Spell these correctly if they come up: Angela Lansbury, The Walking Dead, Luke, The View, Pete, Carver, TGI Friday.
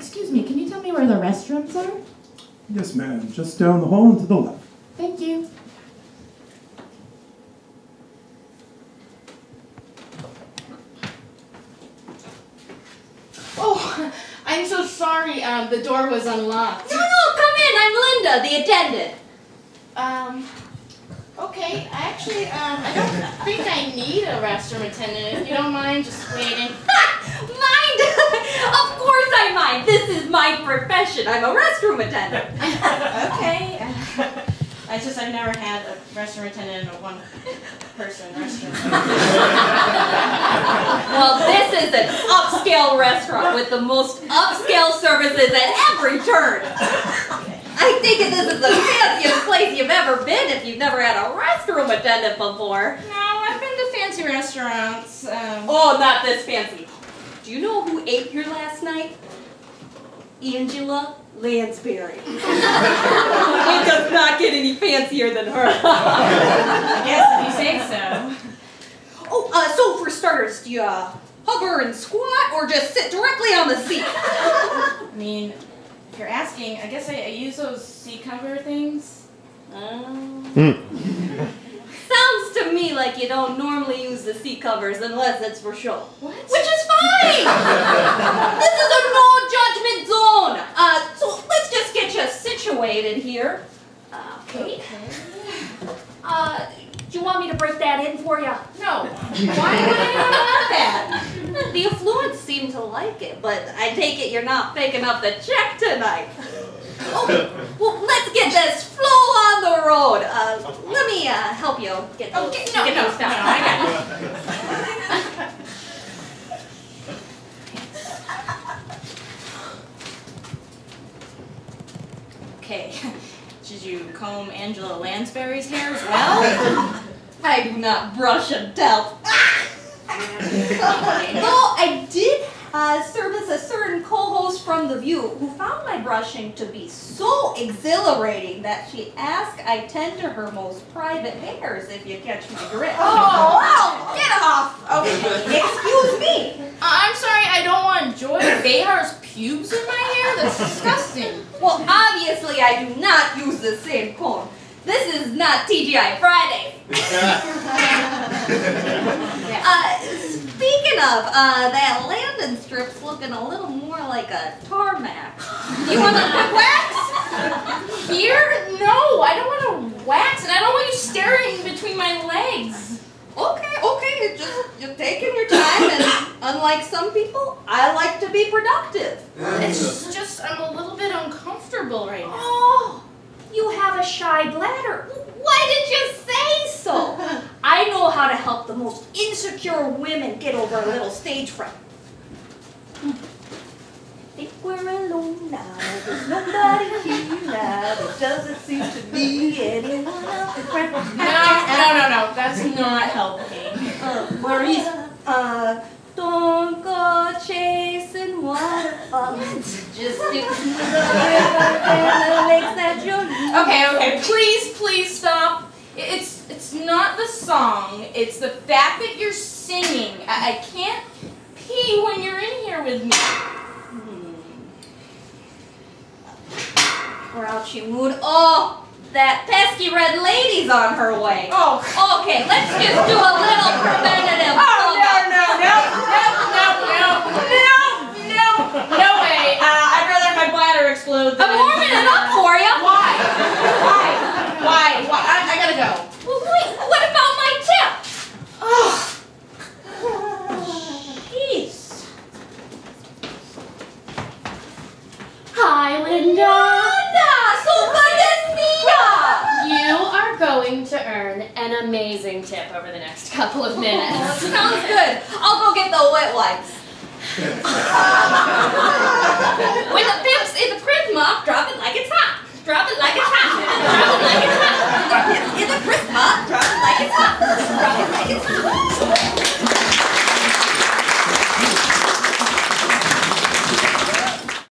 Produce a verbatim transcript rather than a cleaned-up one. Excuse me, can you tell me where the restrooms are? Yes, ma'am. Just down the hall and to the left. Thank you. Oh, I'm so sorry. Um, the door was unlocked. No, no, come in. I'm Linda, the attendant. Um, okay. Actually, um, I don't think I need a restroom attendant. If you don't mind just waiting. Mind? Of course I mind. This is my profession. I'm a restroom attendant. Okay. Uh, I just, I've never had a restroom attendant in a one-person restroom. Well, this is an upscale restaurant with the most upscale services at every turn. I think this is the fanciest place you've ever been if you've never had a restroom attendant before. No, I've been to fancy restaurants. Um... Oh, not this fancy. Do you know who ate here last night? Angela Lansbury. It does not get any fancier than her. I guess if you say so. Oh, uh, so for starters, do you uh, hover and squat or just sit directly on the seat? I mean, if you're asking, I guess I, I use those seat cover things. Um... Mm. Sounds to me like you don't normally use the seat covers unless it's for show. What? Which is fine! This is a no-judgment zone! Uh, so let's just get you situated here. Uh, okay. Uh, do you want me to break that in for you? No. Why would anyone want that? The affluents seem to like it, but I take it you're not picking up the check tonight. Okay, well, let's get this flow on the road. Uh, let me uh, help you get those, okay, no, get those down. No, I got it. Okay, did you comb Angela Lansbury's hair as well? I do not brush a doubt. Though I did Uh, service a certain co-host from The View who found my brushing to be so exhilarating that she asked I tend to her most private hairs if you catch my drift. Oh, wow! Get off! Okay, excuse me! Uh, I'm sorry, I don't want Joy Behar's pubes in my hair? That's disgusting. Well, obviously I do not use the same comb. This is not T G I Friday. uh, Speaking of, uh, that Landon strip's looking a little more like a tarmac. You want to wax? Here? No, I don't want to wax, and I don't want you staring between my legs. Okay, okay, you're just, you're taking your time, and unlike some people, I like to be productive. It's just, I'm a little bit uncomfortable right now. Oh, you have a shy bladder. Why did you say so? I know how to help the most insecure women get over a little stage fright. I think we're alone now. There's nobody here now. There doesn't seem to be anyone else in front of me. No, no, no, no. That's not helping. Uh, Maurice, uh, don't go chasing waterfalls. Just stick to the river makes that joke. Okay, okay. Please, please stop. It's. It's not the song, it's the fact that you're singing. I, I can't pee when you're in here with me. Hmm. Grouchy mood. Oh, that pesky red lady's on her way. Oh, okay, let's just do a little preventative. Oh, no, no, no, no, no, no, no, no, no way. Uh, I'd rather my bladder explode than... I'm warming it up for you. Why? Why? Why? Why? I, I gotta go. Well, wait, what about my tip? Oh, jeez. Hi, Linda. Linda, so You are going to earn an amazing tip over the next couple of minutes. Sounds good. I'll go get the wet wipes. When the pimp's in the print mop, drop it like it's hot. Drop it like it's hot.